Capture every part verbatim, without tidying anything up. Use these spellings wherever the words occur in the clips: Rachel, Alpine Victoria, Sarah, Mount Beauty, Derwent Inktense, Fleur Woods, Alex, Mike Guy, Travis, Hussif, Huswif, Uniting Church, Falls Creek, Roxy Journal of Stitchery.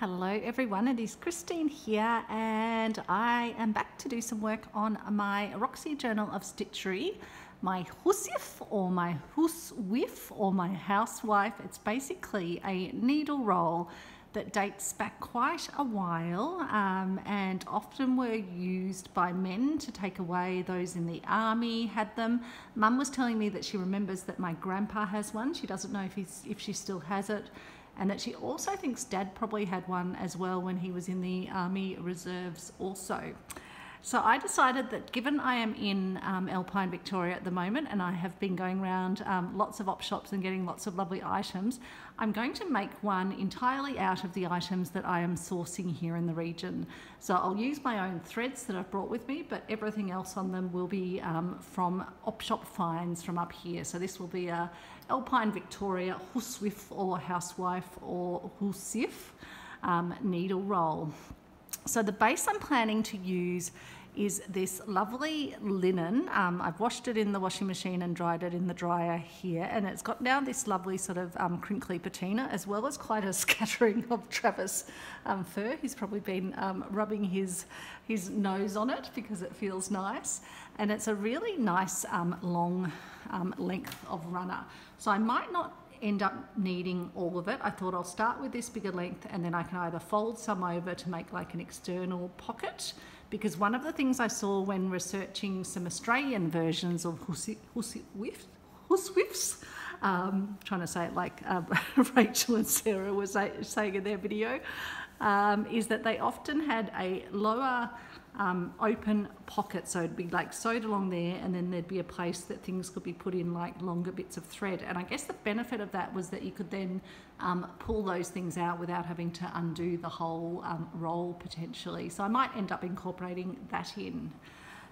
Hello everyone, it is Christine here and I am back to do some work on my Roxy Journal of Stitchery, my husif or my huswif or my housewife. It's basically a needle roll that dates back quite a while um, and often were used by men to take away. Those in the army had them. Mum was telling me that she remembers that my grandpa has one. She doesn't know if, he's, if she still has it, and that she also thinks Dad probably had one as well when he was in the Army Reserves also. So I decided that given I am in um, Alpine Victoria at the moment and I have been going around um, lots of op shops and getting lots of lovely items, I'm going to make one entirely out of the items that I am sourcing here in the region. So I'll use my own threads that I've brought with me, but everything else on them will be um, from op shop finds from up here. So this will be a Alpine Victoria huswif or housewife or husif um, needle roll. So the base I'm planning to use is this lovely linen. Um, I've washed it in the washing machine and dried it in the dryer here, and it's got now this lovely sort of um, crinkly patina, as well as quite a scattering of Travis um, fur. He's probably been um, rubbing his, his nose on it because it feels nice. And it's a really nice um, long um, length of runner. So I might not end up needing all of it. I thought I'll start with this bigger length and then I can either fold some over to make like an external pocket, because one of the things I saw when researching some Australian versions of huswifs, huswifs, um, trying to say it like uh, Rachel and Sarah were say, saying in their video, um, is that they often had a lower Um, open pocket, so it'd be like sewed along there and then there'd be a place that things could be put in like longer bits of thread. And I guess the benefit of that was that you could then um, pull those things out without having to undo the whole um, roll potentially. So I might end up incorporating that in.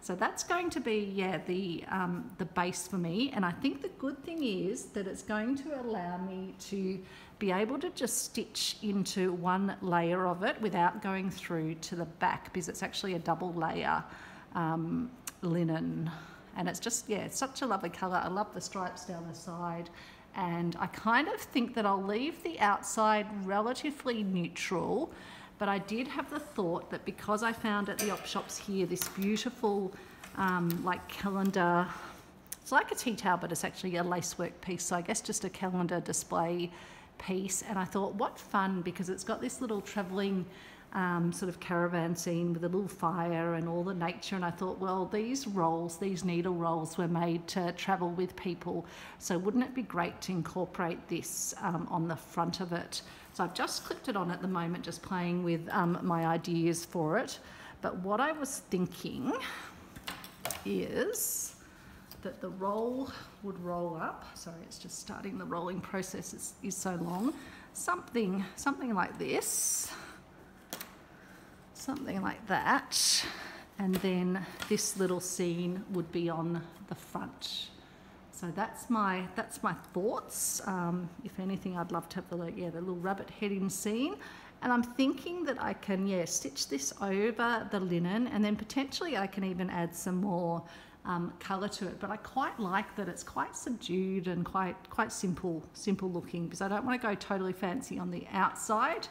So that's going to be, yeah, the, um, the base for me. And I think the good thing is that it's going to allow me to be able to just stitch into one layer of it without going through to the back, because it's actually a double layer um, linen, and it's just, yeah, it's such a lovely colour. I love the stripes down the side, and I kind of think that I'll leave the outside relatively neutral, but I did have the thought that because I found at the op shops here this beautiful um, like calendar, it's like a tea towel but it's actually a lacework piece, so I guess just a calendar display piece. And I thought, what fun, because it's got this little travelling um, sort of caravan scene with a little fire and all the nature, and I thought, well, these rolls, these needle rolls were made to travel with people, so wouldn't it be great to incorporate this um, on the front of it? So I've just clipped it on at the moment, just playing with um, my ideas for it. But what I was thinking is that the roll would roll up. Sorry, it's just starting the rolling process is, is so long. Something, something like this, something like that. And then this little scene would be on the front. So that's my, that's my thoughts. Um, if anything, I'd love to have the little, yeah, the little rabbit heading scene. And I'm thinking that I can, yeah, stitch this over the linen, and then potentially I can even add some more Um, colour to it. But I quite like that it's quite subdued and quite quite simple simple looking, because I don't want to go totally fancy on the outside,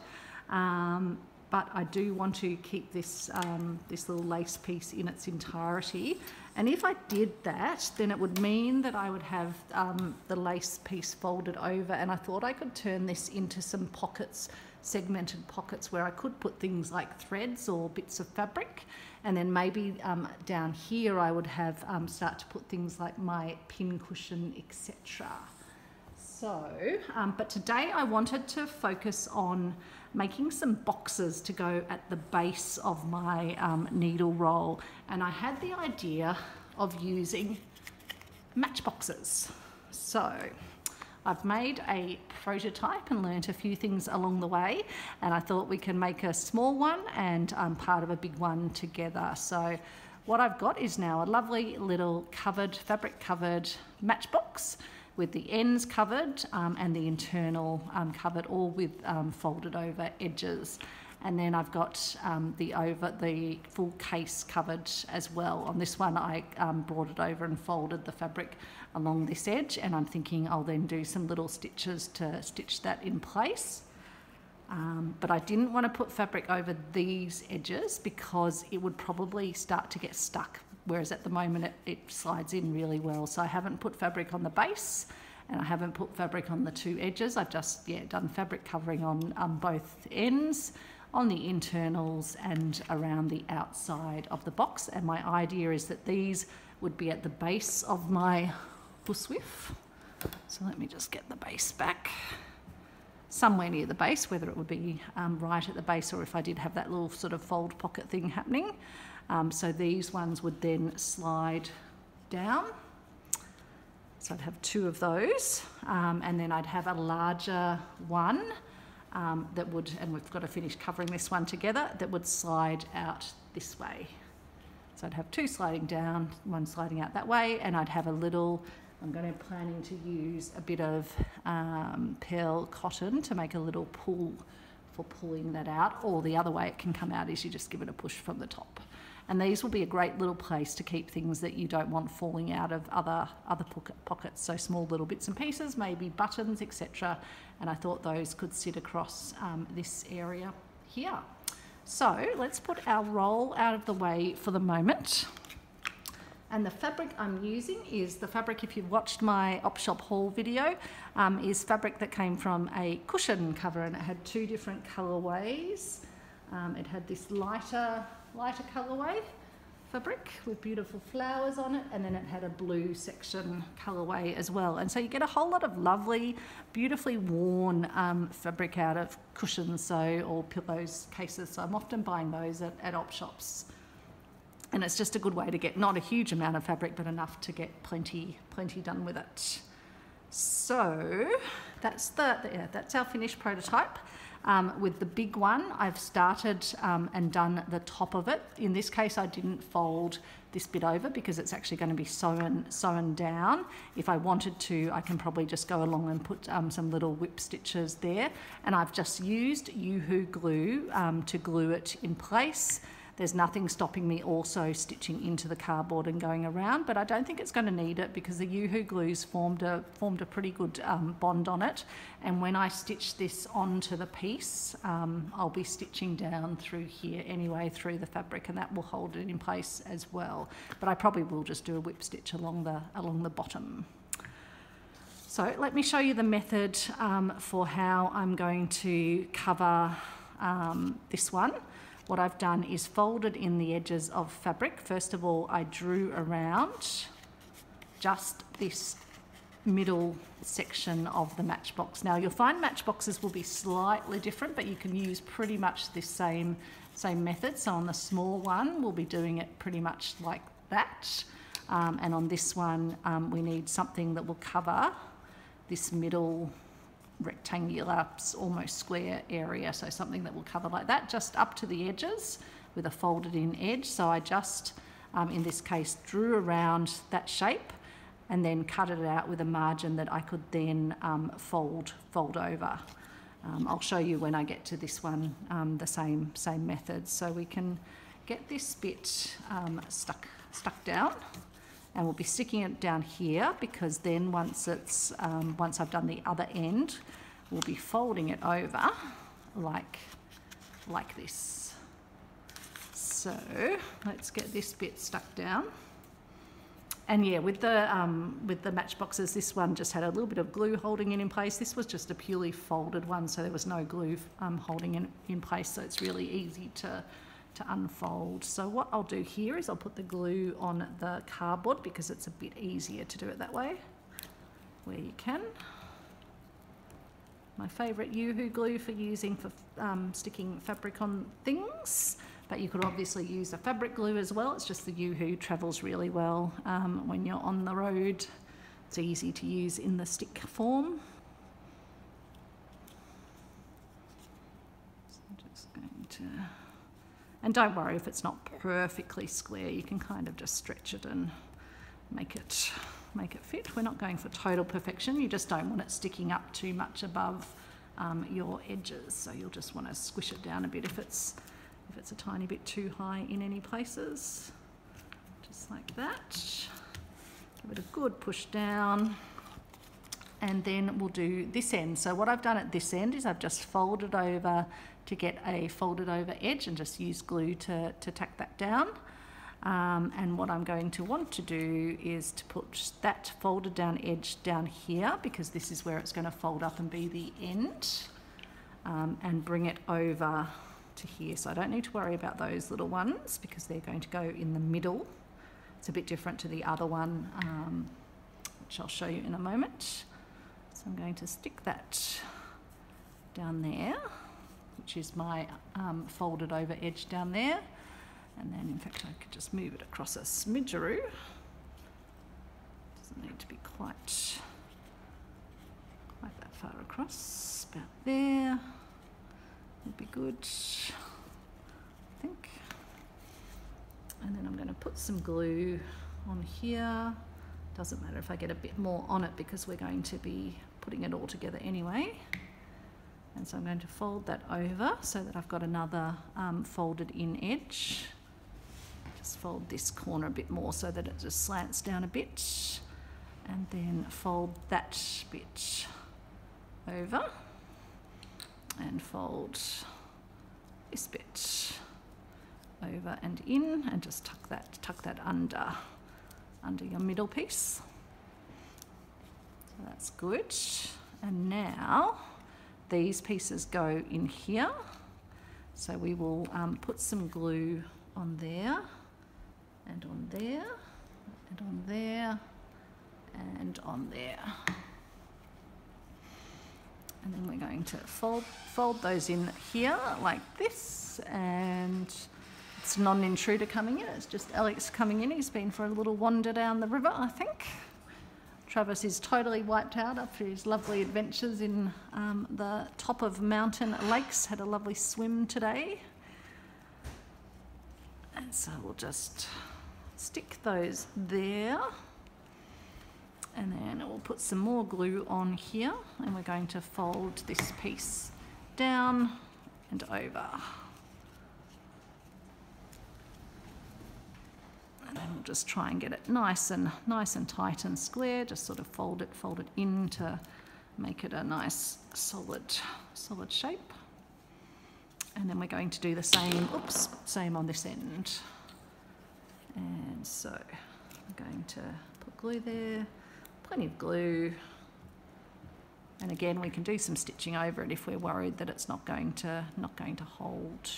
um, but I do want to keep this um, this little lace piece in its entirety. And if I did that, then it would mean that I would have um, the lace piece folded over, and I thought I could turn this into some pockets, segmented pockets, where I could put things like threads or bits of fabric. And then maybe um, down here I would have um, start to put things like my pin cushion, et cetera. So, um, but today I wanted to focus on making some boxes to go at the base of my um, needle roll. And I had the idea of using match boxes. So I've made a prototype and learnt a few things along the way, and I thought we can make a small one and um, part of a big one together. So what I've got is now a lovely little covered, fabric covered matchbox with the ends covered um, and the internal um, covered, all with um, folded over edges. And then I've got um, the over the full case covered as well. On this one, I um, brought it over and folded the fabric along this edge, and I'm thinking I'll then do some little stitches to stitch that in place. Um, um, but I didn't want to put fabric over these edges because it would probably start to get stuck, whereas at the moment it, it slides in really well. So I haven't put fabric on the base and I haven't put fabric on the two edges. I've just yeah done fabric covering on um, both ends, on the internals and around the outside of the box. And my idea is that these would be at the base of my buswif. So let me just get the base back. Somewhere near the base, whether it would be um, right at the base or if I did have that little sort of fold pocket thing happening. Um, so these ones would then slide down. So I'd have two of those, um, and then I'd have a larger one um, that would, and we've got to finish covering this one together, that would slide out this way. So I'd have two sliding down, one sliding out that way, and I'd have a little, I'm going to planning to use a bit of um, pearl cotton to make a little pull for pulling that out, or the other way it can come out is you just give it a push from the top. And these will be a great little place to keep things that you don't want falling out of other other pockets, so small little bits and pieces, maybe buttons, et cetera. And I thought those could sit across um, this area here. So let's put our roll out of the way for the moment. And the fabric I'm using is the fabric, if you've watched my Op Shop haul video, um, is fabric that came from a cushion cover, and it had two different colorways. Um, it had this lighter, lighter colorway fabric with beautiful flowers on it, and then it had a blue section colorway as well. And so you get a whole lot of lovely, beautifully worn um, fabric out of cushions, so, or pillows, cases. So I'm often buying those at, at Op Shops. And it's just a good way to get not a huge amount of fabric, but enough to get plenty, plenty done with it. So that's the yeah, that's our finished prototype. Um, with the big one, I've started um, and done the top of it. In this case, I didn't fold this bit over because it's actually going to be sewn sewn down. If I wanted to, I can probably just go along and put um, some little whip stitches there. And I've just used Yoo-hoo glue um, to glue it in place. There's nothing stopping me also stitching into the cardboard and going around, but I don't think it's going to need it because the Yoo-hoo glue's formed a, formed a pretty good um, bond on it. And when I stitch this onto the piece, um, I'll be stitching down through here anyway, through the fabric, and that will hold it in place as well. But I probably will just do a whip stitch along the, along the bottom. So let me show you the method um, for how I'm going to cover um, this one. What I've done is folded in the edges of fabric. First of all, I drew around just this middle section of the matchbox. Now, you'll find matchboxes will be slightly different, but you can use pretty much this same, same method. So on the small one, we'll be doing it pretty much like that. Um, and on this one, um, we need something that will cover this middle rectangular, almost square area, so something that will cover like that, just up to the edges with a folded in edge. So I just, um, in this case, drew around that shape and then cut it out with a margin that I could then um, fold, fold over. Um, I'll show you when I get to this one um, the same, same method. So we can get this bit um, stuck, stuck down. And we'll be sticking it down here because then once it's um, once I've done the other end, we'll be folding it over like like this. So let's get this bit stuck down. And yeah, with the um, with the matchboxes, this one just had a little bit of glue holding it in place. This was just a purely folded one, so there was no glue um, holding it in place. So it's really easy to. to unfold. So what I'll do here is I'll put the glue on the cardboard because it's a bit easier to do it that way where you can. My favourite Yoo-hoo glue for using for um, sticking fabric on things, but you could obviously use the fabric glue as well. It's just the Yoo-hoo travels really well um, when you're on the road. It's easy to use in the stick form. So I'm just going to And don't worry if it's not perfectly square, you can kind of just stretch it and make it, make it fit. We're not going for total perfection, you just don't want it sticking up too much above um, your edges. So you'll just want to squish it down a bit if it's, if it's a tiny bit too high in any places. Just like that. Give it a good push down. and then we'll do this end. So what I've done at this end is I've just folded over to get a folded over edge and just use glue to, to tack that down. Um, and what I'm going to want to do is to put that folded down edge down here, because this is where it's going to fold up and be the end, um, and bring it over to here. So I don't need to worry about those little ones because they're going to go in the middle. It's a bit different to the other one, um, which I'll show you in a moment. So I'm going to stick that down there, which is my um, folded over edge down there. And then, in fact, I could just move it across a smidgeroo. Doesn't need to be quite, quite that far across. About there would be good, I think. And then I'm going to put some glue on here. Doesn't matter if I get a bit more on it because we're going to be putting it all together anyway. And so I'm going to fold that over so that I've got another um, folded in edge. Just fold this corner a bit more so that it just slants down a bit, and then fold that bit over and fold this bit over and in, and just tuck that tuck that under under your middle piece. So that's good. And now these pieces go in here, so we will um, put some glue on there and on there and on there and on there, and then we're going to fold fold those in here like this. And it's non-intruder coming in, it's just Alex coming in. He's been for a little wander down the river, I think. Travis is totally wiped out after his lovely adventures in um, the top of mountain lakes. Had a lovely swim today. And so we'll just stick those there. And then we'll put some more glue on here. And we're going to fold this piece down and over. And then we'll just try and get it nice and nice and tight and square. Just sort of fold it, fold it in to make it a nice solid, solid shape. And then we're going to do the same. Oops, same on this end. And so I'm going to put glue there, plenty of glue. And again, we can do some stitching over it if we're worried that it's not going to not going to hold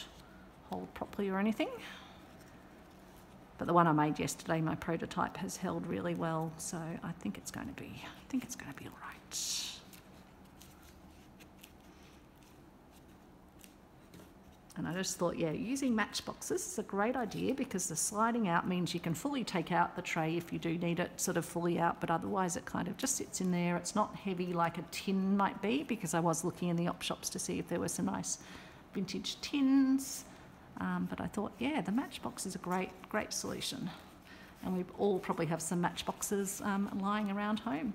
hold properly or anything. But the one I made yesterday, my prototype, has held really well, so I think it's going to be, I think it's going to be all right. And I just thought, yeah, using matchboxes is a great idea because the sliding out means you can fully take out the tray if you do need it sort of fully out, but otherwise it kind of just sits in there. It's not heavy like a tin might be, because I was looking in the op shops to see if there were some nice vintage tins. Um, but I thought, yeah, the matchbox is a great, great solution. And we all probably have some matchboxes um, lying around home.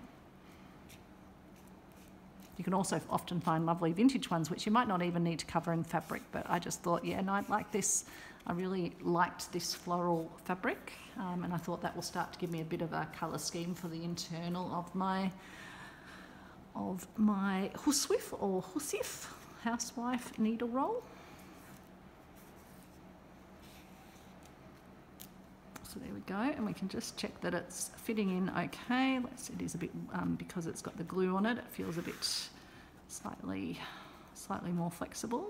You can also often find lovely vintage ones, which you might not even need to cover in fabric. But I just thought, yeah, and I like this. I really liked this floral fabric. Um, and I thought that will start to give me a bit of a colour scheme for the internal of my, of my huswif or husif, housewife needle roll. So there we go, and we can just check that it's fitting in okay. Let's, it is a bit, um, because it's got the glue on it, it feels a bit slightly, slightly more flexible.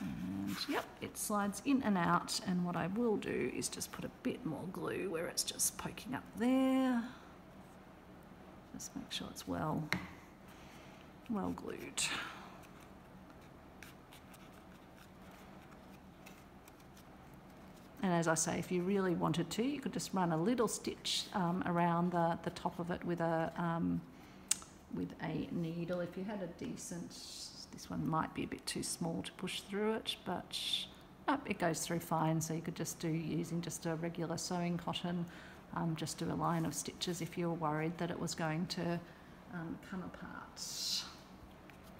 And yep, it slides in and out, and what I will do is just put a bit more glue where it's just poking up there. Just make sure it's well, well glued. And as I say, if you really wanted to, you could just run a little stitch um, around the, the top of it with a um, with a needle. If you had a decent, this one might be a bit too small to push through it, but nope, it goes through fine. So you could just do, using just a regular sewing cotton, um, just do a line of stitches if you were worried that it was going to um, come apart.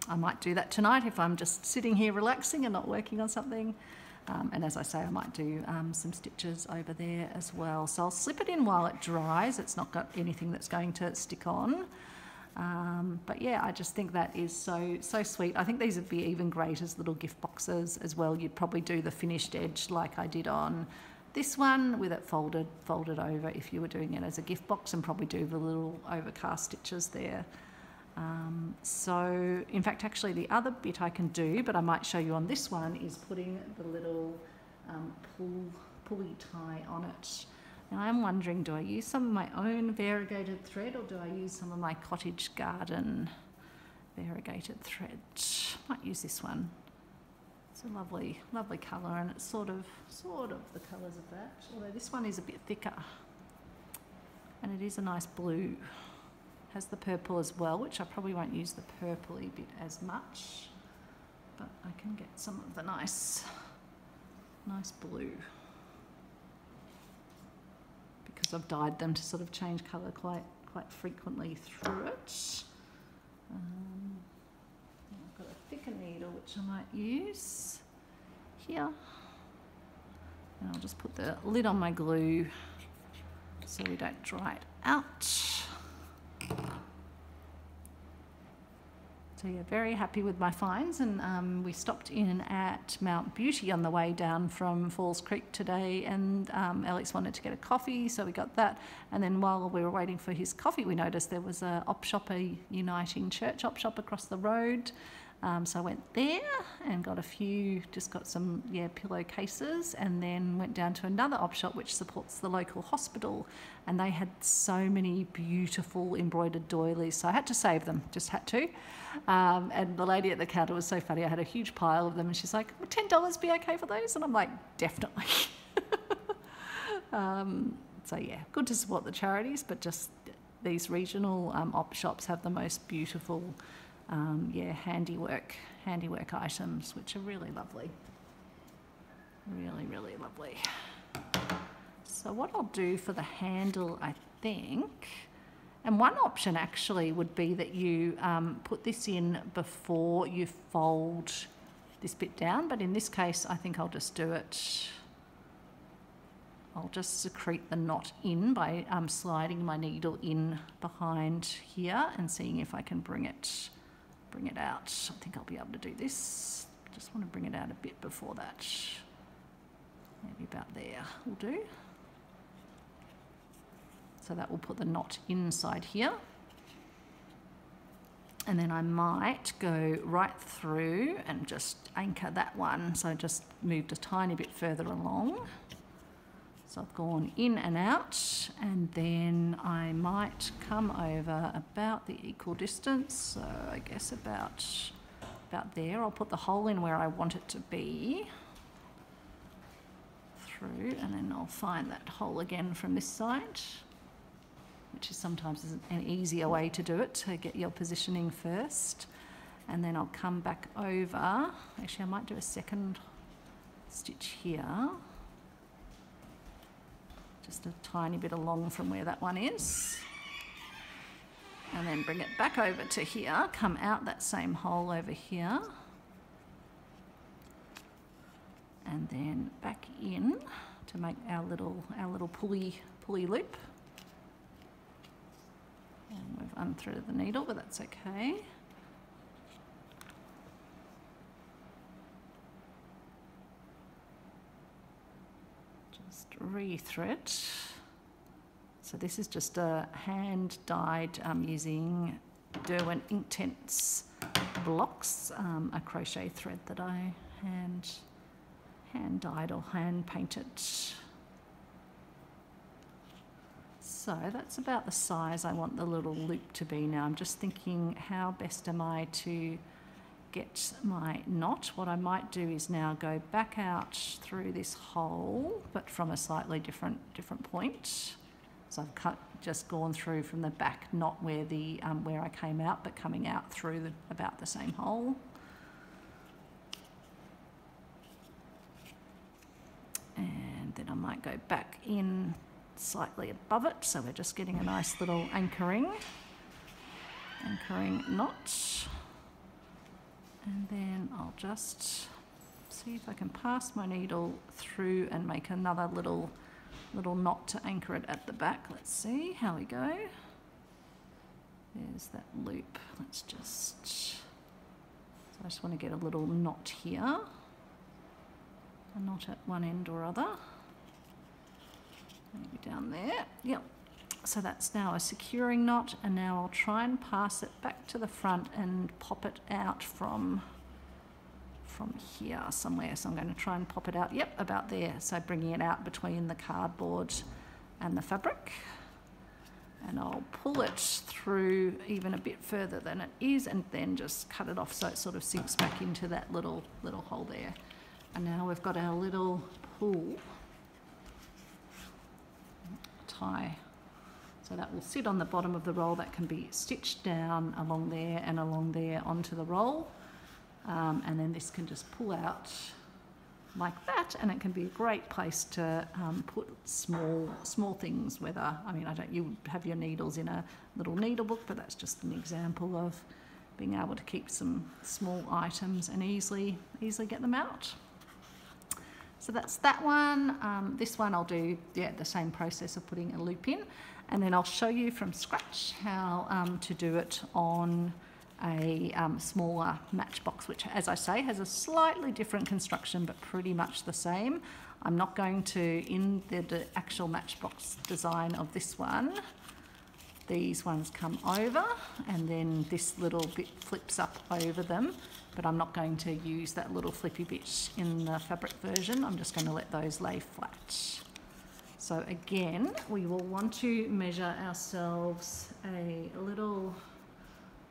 I might do that tonight if I'm just sitting here relaxing and not working on something. Um, and as I say, I might do um, some stitches over there as well. So I'll slip it in while it dries. It's not got anything that's going to stick on. Um, but yeah, I just think that is so so sweet. I think these would be even great as little gift boxes as well. You'd probably do the finished edge like I did on this one with it folded folded over if you were doing it as a gift box, and probably do the little overcast stitches there. Um, so in fact, actually the other bit I can do, but I might show you on this one, is putting the little um, pull, pulley tie on it. And I'm wondering, do I use some of my own variegated thread, or do I use some of my cottage garden variegated thread? Might use this one. It's a lovely, lovely colour, and it's sort of, sort of the colours of that. Although this one is a bit thicker, and it is a nice blue. It has the purple as well, which I probably won't use the purpley bit as much, but I can get some of the nice, nice blue. Because I've dyed them to sort of change colour quite quite frequently through it. Um, I've got a thicker needle which I might use here, and I'll just put the lid on my glue so we don't dry it out. So yeah, very happy with my finds, and um, we stopped in at Mount Beauty on the way down from Falls Creek today, and um, Alex wanted to get a coffee, so we got that. And then while we were waiting for his coffee, we noticed there was a op shop, a Uniting Church op shop across the road. Um, so I went there and got a few, just got some yeah pillowcases, and then went down to another op shop which supports the local hospital, and they had so many beautiful embroidered doilies, so I had to save them, just had to. Um, and the lady at the counter was so funny, I had a huge pile of them, and she's like, "Would ten dollars be okay for those?" And I'm like, "Definitely." um, so yeah, good to support the charities, but just these regional um, op shops have the most beautiful Um, yeah, handiwork, handiwork items, which are really lovely. Really, really lovely. So what I'll do for the handle, I think, and one option actually would be that you um, put this in before you fold this bit down, but in this case, I think I'll just do it. I'll just secrete the knot in by um, sliding my needle in behind here and seeing if I can bring it bring it out. I think I'll be able to do this. Just want to bring it out a bit before that. Maybe about there will do. So that will put the knot inside here. And then I might go right through and just anchor that one. So I just moved a tiny bit further along. So I've gone in and out, and then I might come over about the equal distance, so I guess about, about there. I'll put the hole in where I want it to be through, and then I'll find that hole again from this side, which is sometimes an easier way to do it, to get your positioning first. And then I'll come back over. Actually, I might do a second stitch here. Just a tiny bit along from where that one is, and then bring it back over to here, come out that same hole over here, and then back in to make our little our little pulley pulley loop. And we've unthreaded the needle, but that's okay. Re-thread. So this is just a hand dyed um, using Derwent Inktense blocks, um, a crochet thread that I hand hand dyed or hand painted. So that's about the size I want the little loop to be. Now I'm just thinking, how best am I to get my knot? What I might do is now go back out through this hole, but from a slightly different different point. So I've cut, just gone through from the back, not where the um, where I came out, but coming out through the, about the same hole. And then I might go back in slightly above it, so we're just getting a nice little anchoring anchoring knot. And then I'll just see if I can pass my needle through and make another little little knot to anchor it at the back. Let's see how we go. There's that loop. Let's just, so I just want to get a little knot here, a knot at one end or other, maybe down there. Yep, so that's now a securing knot, and now I'll try and pass it back to the front and pop it out from from here somewhere. So I'm going to try and pop it out, yep, about there. So bringing it out between the cardboard and the fabric, and I'll pull it through even a bit further than it is and then just cut it off so it sort of sinks back into that little little hole there. And now we've got our little pool tie. So that will sit on the bottom of the roll. That can be stitched down along there and along there onto the roll. Um, and then this can just pull out like that, and it can be a great place to um, put small small things. Whether, I mean, I don't, you have your needles in a little needle book, but that's just an example of being able to keep some small items and easily easily get them out. So that's that one. Um, this one I'll do, yeah, the same process of putting a loop in, and then I'll show you from scratch how um, to do it on a um, smaller matchbox, which, as I say, has a slightly different construction but pretty much the same. I'm not going to, in the de- actual matchbox design of this one, these ones come over and then this little bit flips up over them, but I'm not going to use that little flippy bit in the fabric version. I'm just going to let those lay flat. So again, we will want to measure ourselves a little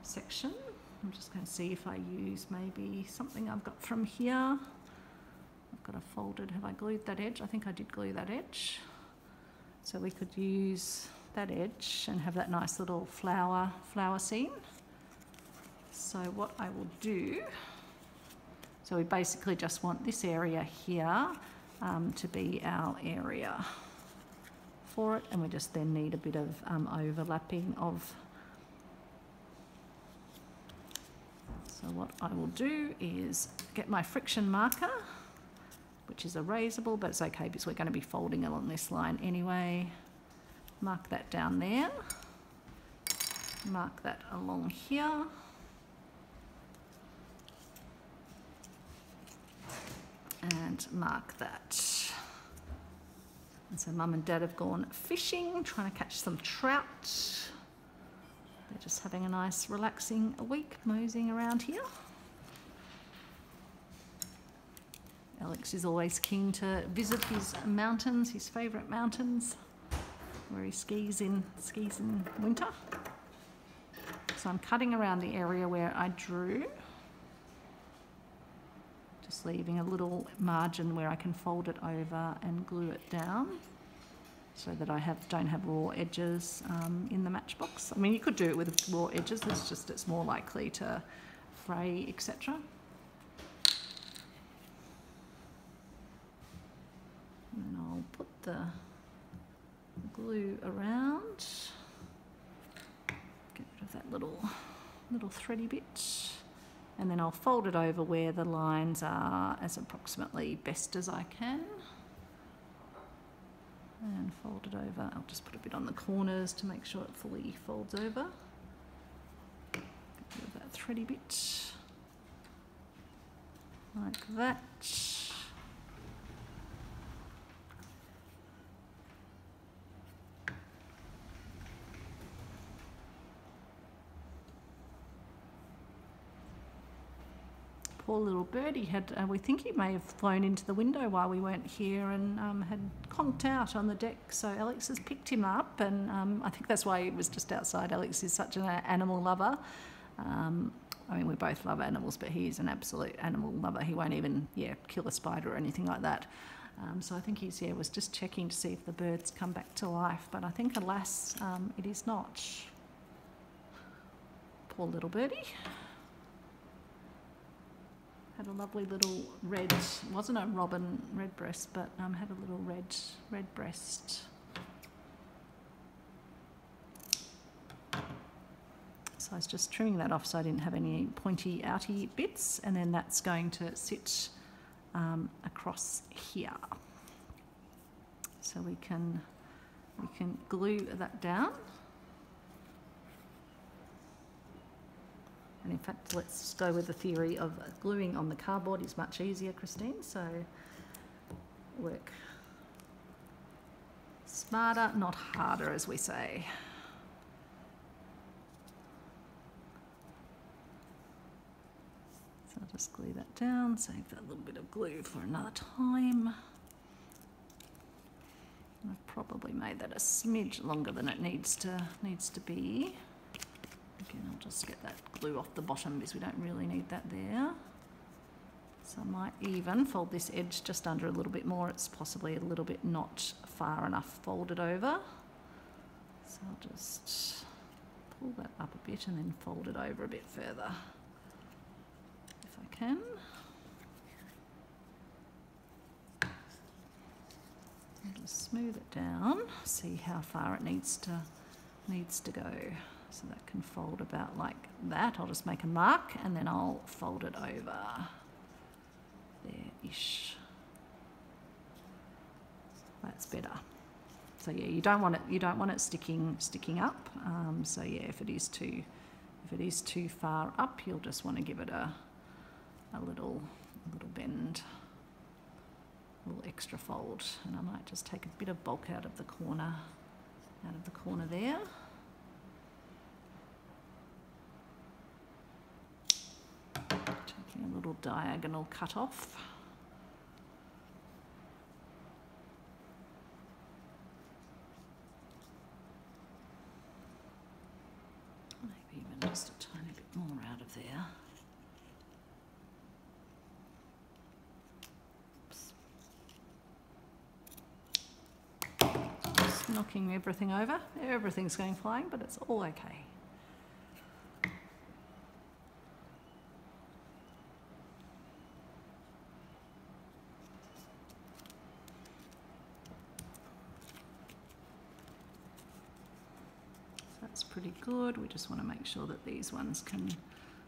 section. I'm just going to see if I use maybe something I've got from here. I've got a folded, have I glued that edge? I think I did glue that edge. So we could use that edge and have that nice little flower flower scene. So what I will do, so we basically just want this area here um, to be our area for it, and we just then need a bit of um, overlapping of. So what I will do is get my friction marker, which is erasable, but it's okay because we're going to be folding along this line anyway. Mark that down there. Mark that along here. And mark that. And so Mum and Dad have gone fishing, trying to catch some trout. They're just having a nice relaxing week, moseying around here. Alex is always keen to visit his mountains, his favourite mountains, where he skis in, skis in winter. So I'm cutting around the area where I drew, just leaving a little margin where I can fold it over and glue it down, so that I have don't have raw edges um, in the matchbox. I mean, you could do it with raw edges, it's just it's more likely to fray, et cetera. And I'll put the glue around, get rid of that little little thready bit, and then I'll fold it over where the lines are as approximately best as I can. And fold it over. I'll just put a bit on the corners to make sure it fully folds over. Get rid of that thready bit. Like that. Poor little birdie had, uh, we think he may have flown into the window while we weren't here and um, had conked out on the deck. So Alex has picked him up, and um, I think that's why he was just outside. Alex is such an animal lover. Um, I mean, we both love animals, but he is an absolute animal lover. He won't even, yeah, kill a spider or anything like that. Um, so I think he's, yeah, was just checking to see if the birds come back to life. But I think, alas, um, it is not. Poor little birdie. Had a lovely little red, wasn't a robin redbreast, but um, had a little red red breast. So I was just trimming that off so I didn't have any pointy outy bits, and then that's going to sit um, across here. So we can we can glue that down. And in fact, let's just go with the theory of gluing on the cardboard is much easier, Christine. So work smarter, not harder, as we say. So I'll just glue that down, save that little bit of glue for another time. I've probably made that a smidge longer than it needs to needs to be. Again, I'll just get that glue off the bottom because we don't really need that there. So I might even fold this edge just under a little bit more. It's possibly a little bit not far enough folded over. So I'll just pull that up a bit and then fold it over a bit further if I can. And just smooth it down, see how far it needs to needs to go. So that can fold about like that. I'll just make a mark and then I'll fold it over. There-ish. That's better. So yeah, you don't want it. You don't want it sticking sticking up. Um, so yeah, if it is too, if it is too far up, you'll just want to give it a, a little, a little bend, a little extra fold. And I might just take a bit of bulk out of the corner, out of the corner there. A little diagonal cut off. Maybe even just a tiny bit more out of there. Oops. Just knocking everything over. Everything's going flying, but it's all okay. Pretty good. We just want to make sure that these ones can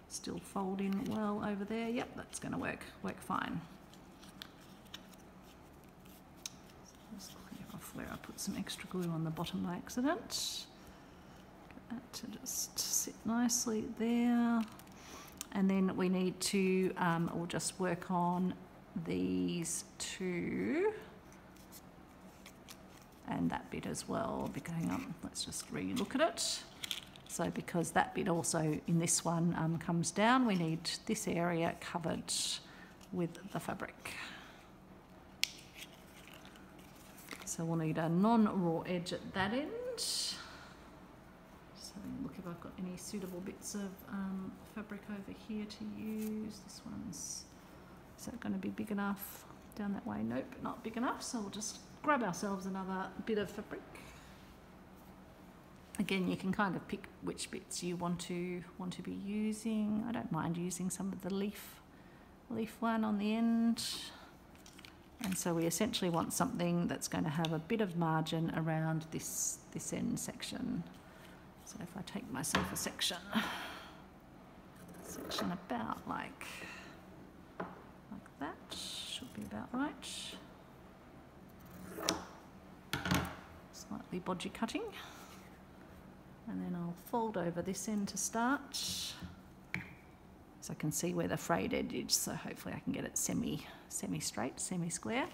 still fold in well over there. Yep, that's going to work work fine. So just clear off where I put some extra glue on the bottom by accident. Get that to just sit nicely there. And then we need to, um, we'll just work on these two. And that bit as well. Because, hang on, let's just re-look at it. So because that bit also in this one um, comes down, we need this area covered with the fabric. So we'll need a non-raw edge at that end. Just having a look if I've got any suitable bits of um, fabric over here to use. This one's, is that going to be big enough? Down that way, nope, not big enough. So we'll just grab ourselves another bit of fabric. Again, you can kind of pick which bits you want to want to be using. I don't mind using some of the leaf leaf one on the end. And so we essentially want something that's going to have a bit of margin around this this end section. So if I take myself a section, a section about like like that, should be about right. Slightly bodgy cutting. And then I'll fold over this end to start, so I can see where the frayed edge is. So hopefully I can get it semi, semi straight, semi square,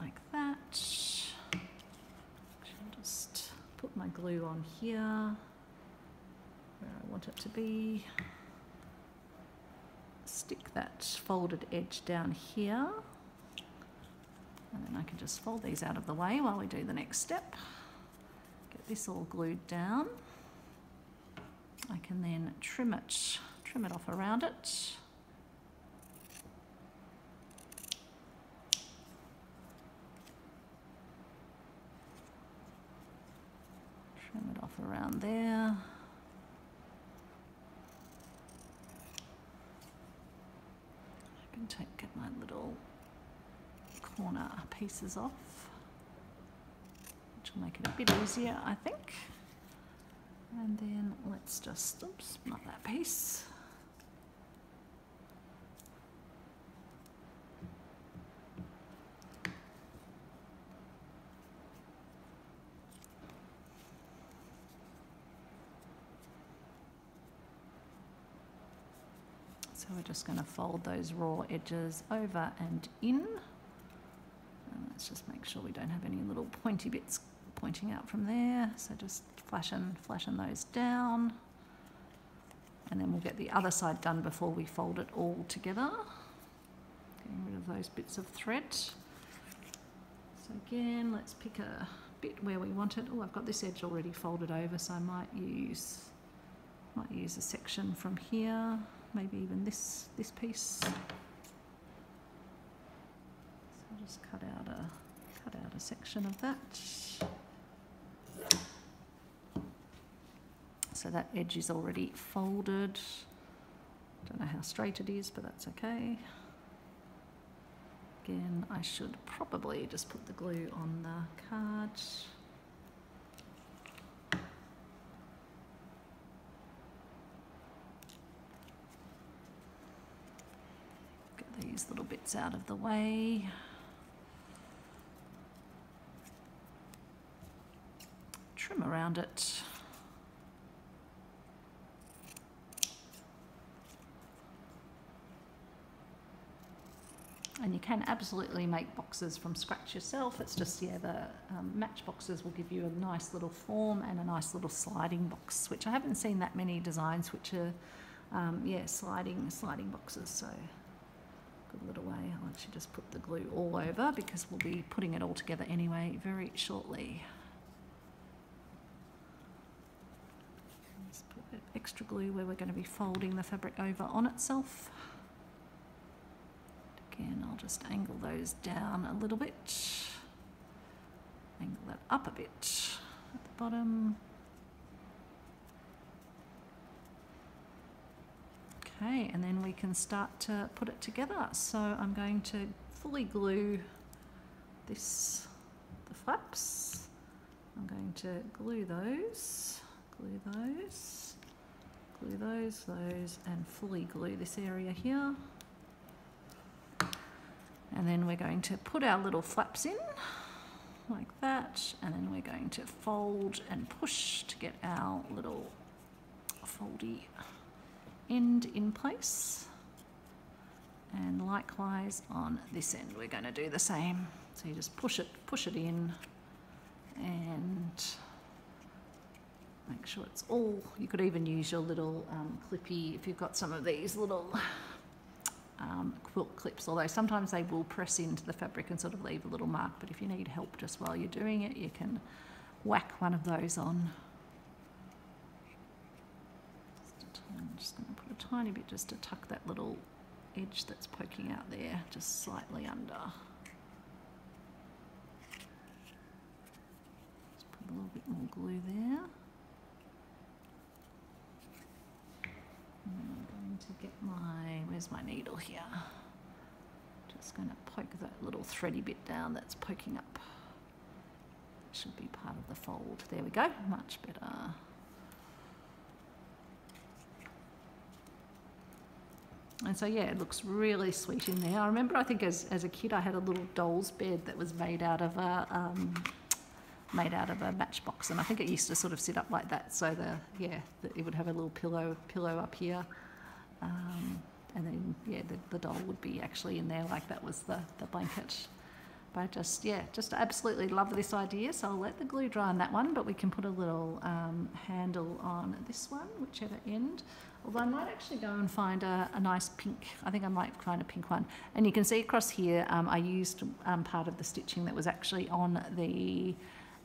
like that. I'll just put my glue on here where I want it to be. Stick that folded edge down here, and then I can just fold these out of the way while we do the next step. Get this all glued down. I can then trim it, trim it off around it. Trim it off around there. I can take, get my little corner pieces off, which will make it a bit easier, I think. And then let's just, oops, not that piece. So we're just going to fold those raw edges over and in. And let's just make sure we don't have any little pointy bits pointing out from there. So just flatten, flatten those down. And then we'll get the other side done before we fold it all together. Getting rid of those bits of thread. So again, let's pick a bit where we want it. Oh, I've got this edge already folded over, so I might use, might use a section from here, maybe even this, this piece. So I'll just cut out a, cut out a section of that. So that edge is already folded. Don't know how straight it is, but that's okay. Again, I should probably just put the glue on the card. Get these little bits out of the way. Trim around it. And you can absolutely make boxes from scratch yourself. It's just, yeah, the um, match boxes will give you a nice little form and a nice little sliding box, which I haven't seen that many designs which are, um, yeah, sliding, sliding boxes. So good little way. I'll actually just put the glue all over because we'll be putting it all together anyway very shortly. Just put a bit of extra glue where we're going to be folding the fabric over on itself. Again, I'll just angle those down a little bit, angle that up a bit at the bottom. Okay, and then we can start to put it together. So I'm going to fully glue this, the flaps. I'm going to glue those, glue those, glue those, those, and fully glue this area here. And then we're going to put our little flaps in, like that, and then we're going to fold and push to get our little foldy end in place. And likewise on this end, we're going to do the same. So you just push it, push it in, and make sure it's all, you could even use your little um, clippy, if you've got some of these little Um, quilt clips, although sometimes they will press into the fabric and sort of leave a little mark, but if you need help just while you're doing it, you can whack one of those on. Just a, I'm just going to put a tiny bit just to tuck that little edge that's poking out there just slightly under. Just put a little bit more glue there. And I'm going to get my, where's my needle here? Just going to poke that little thready bit down that's poking up. It should be part of the fold. There we go, much better. And so yeah, it looks really sweet in there. I remember I think as, as a kid I had a little doll's bed that was made out of a, um, made out of a matchbox, and I think it used to sort of sit up like that, so the yeah the, it would have a little pillow pillow up here, um, and then yeah the, the doll would be actually in there, like that was the, the blanket. But I just yeah just absolutely love this idea, so I'll let the glue dry on that one, but we can put a little um, handle on this one, whichever end. Although I might actually go and find a, a nice pink, I think I might find a pink one. And you can see across here um, I used um, part of the stitching that was actually on the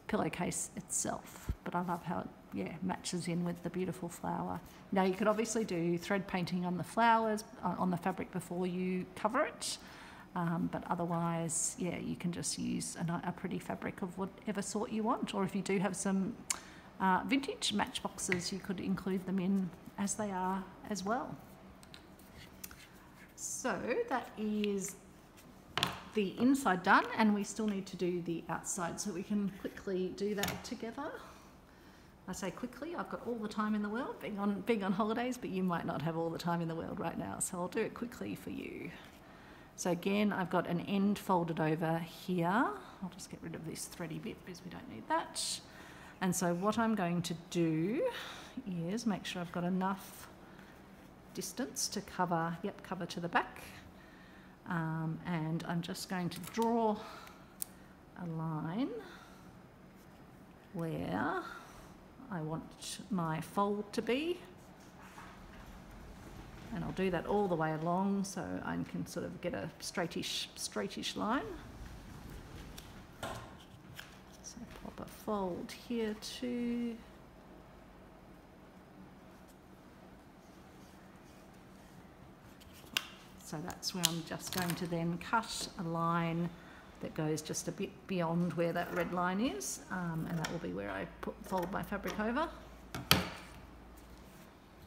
pillowcase itself, but I love how it yeah matches in with the beautiful flower. Now you could obviously do thread painting on the flowers on the fabric before you cover it, um, but otherwise yeah you can just use a, a pretty fabric of whatever sort you want, or if you do have some uh, vintage matchboxes you could include them in as they are as well. So that is the inside done, and we still need to do the outside, so we can quickly do that together. I say quickly, I've got all the time in the world being on being on holidays, but you might not have all the time in the world right now, so I'll do it quickly for you. So again, I've got an end folded over here. I'll just get rid of this thready bit because we don't need that. And so what I'm going to do is make sure I've got enough distance to cover, yep, cover to the back. Um, and I'm just going to draw a line where I want my fold to be. And I'll do that all the way along so I can sort of get a straightish, straightish line. So pop a fold here too. So that's where I'm just going to then cut a line that goes just a bit beyond where that red line is, um, and that will be where I put, fold my fabric over. So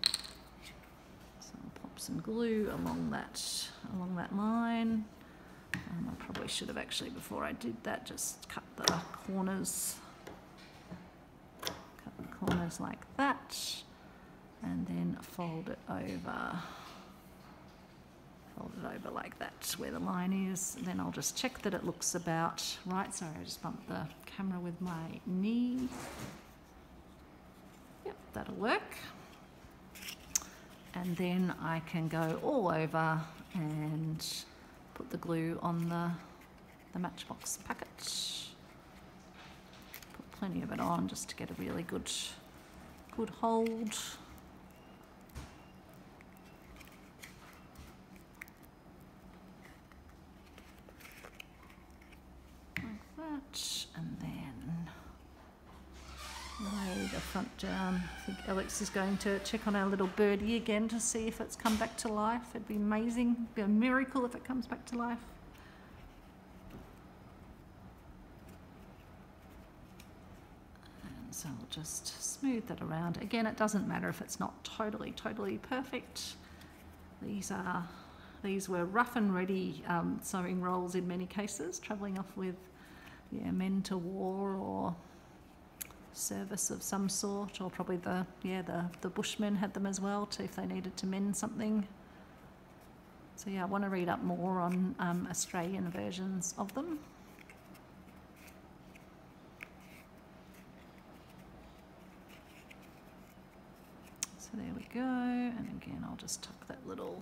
I'll pop some glue along that along that line. Um, I probably should have actually, before I did that, just cut the corners, cut the corners like that, and then fold it over. Fold it over like that where the line is. And then I'll just check that it looks about right. Sorry, I just bumped the camera with my knee. Yep, that'll work. And then I can go all over and put the glue on the, the matchbox packet. Put plenty of it on just to get a really good, good hold. And then lay the front down. I think Alex is going to check on our little birdie again to see if it's come back to life. It'd be amazing. It'd be a miracle if it comes back to life. And so I'll just smooth that around. Again, it doesn't matter if it's not totally, totally perfect. These are, these were rough and ready um, sewing rolls in many cases, travelling off with Yeah, men to war or service of some sort, or probably the yeah the the bushmen had them as well too if they needed to mend something. So yeah, I want to read up more on um, Australian versions of them. So there we go, and again I'll just tuck that little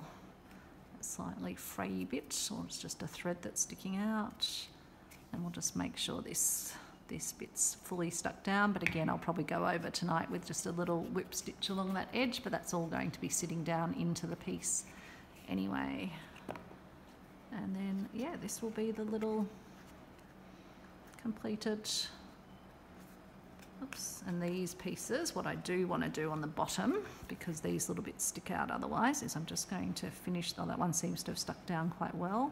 slightly fray bit, or it's just a thread that's sticking out. And we'll just make sure this this bit's fully stuck down. But again, I'll probably go over tonight with just a little whip stitch along that edge, but that's all going to be sitting down into the piece anyway. And then, yeah, this will be the little completed, oops, and these pieces, what I do want to do on the bottom, because these little bits stick out otherwise, is I'm just going to finish, though that one seems to have stuck down quite well.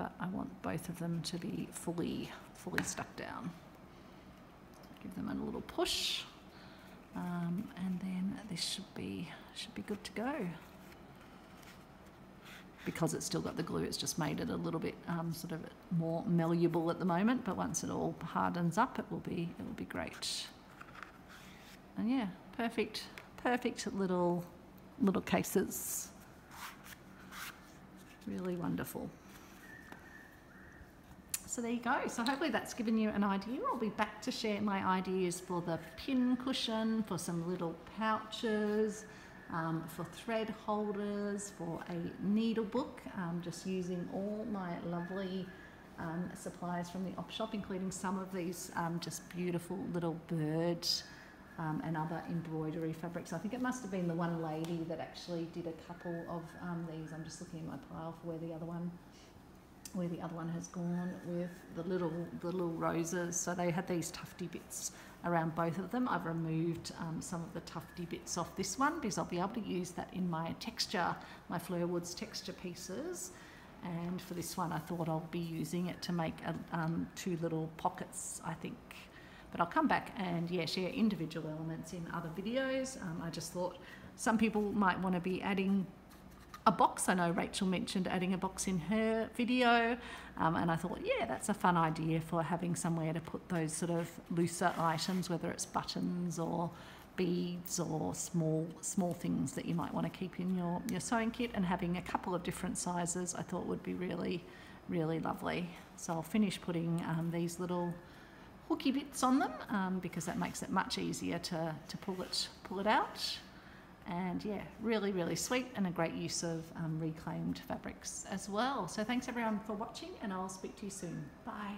But I want both of them to be fully, fully stuck down. Give them a little push, um, and then this should be, should be good to go. Because it's still got the glue, it's just made it a little bit um, sort of more malleable at the moment. But once it all hardens up, it will be, it will be great. And yeah, perfect, perfect little, little cases. Really wonderful. So there you go. So hopefully that's given you an idea. I'll be back to share my ideas for the pin cushion, for some little pouches, um, for thread holders, for a needle book, um, just using all my lovely um, supplies from the op shop, including some of these um, just beautiful little birds um, and other embroidery fabrics. I think it must have been the one lady that actually did a couple of um, these. I'm just looking in my pile for where the other one where the other one has gone with the little the little roses. So they had these tufty bits around both of them. I've removed um, some of the tufty bits off this one because I'll be able to use that in my texture, my Fleur Woods texture pieces. And for this one, I thought I'll be using it to make a, um, two little pockets, I think. But I'll come back and yeah, share individual elements in other videos. Um, I just thought some people might want to be adding a box. I know Rachel mentioned adding a box in her video, um, and I thought, yeah, that's a fun idea for having somewhere to put those sort of looser items, whether it's buttons or beads or small small things that you might want to keep in your, your sewing kit, and having a couple of different sizes I thought would be really, really lovely. So I'll finish putting um, these little hooky bits on them um, because that makes it much easier to, to pull it, pull it out. And yeah, really, really sweet, and a great use of um, reclaimed fabrics as well. So thanks everyone for watching, and I'll speak to you soon. Bye.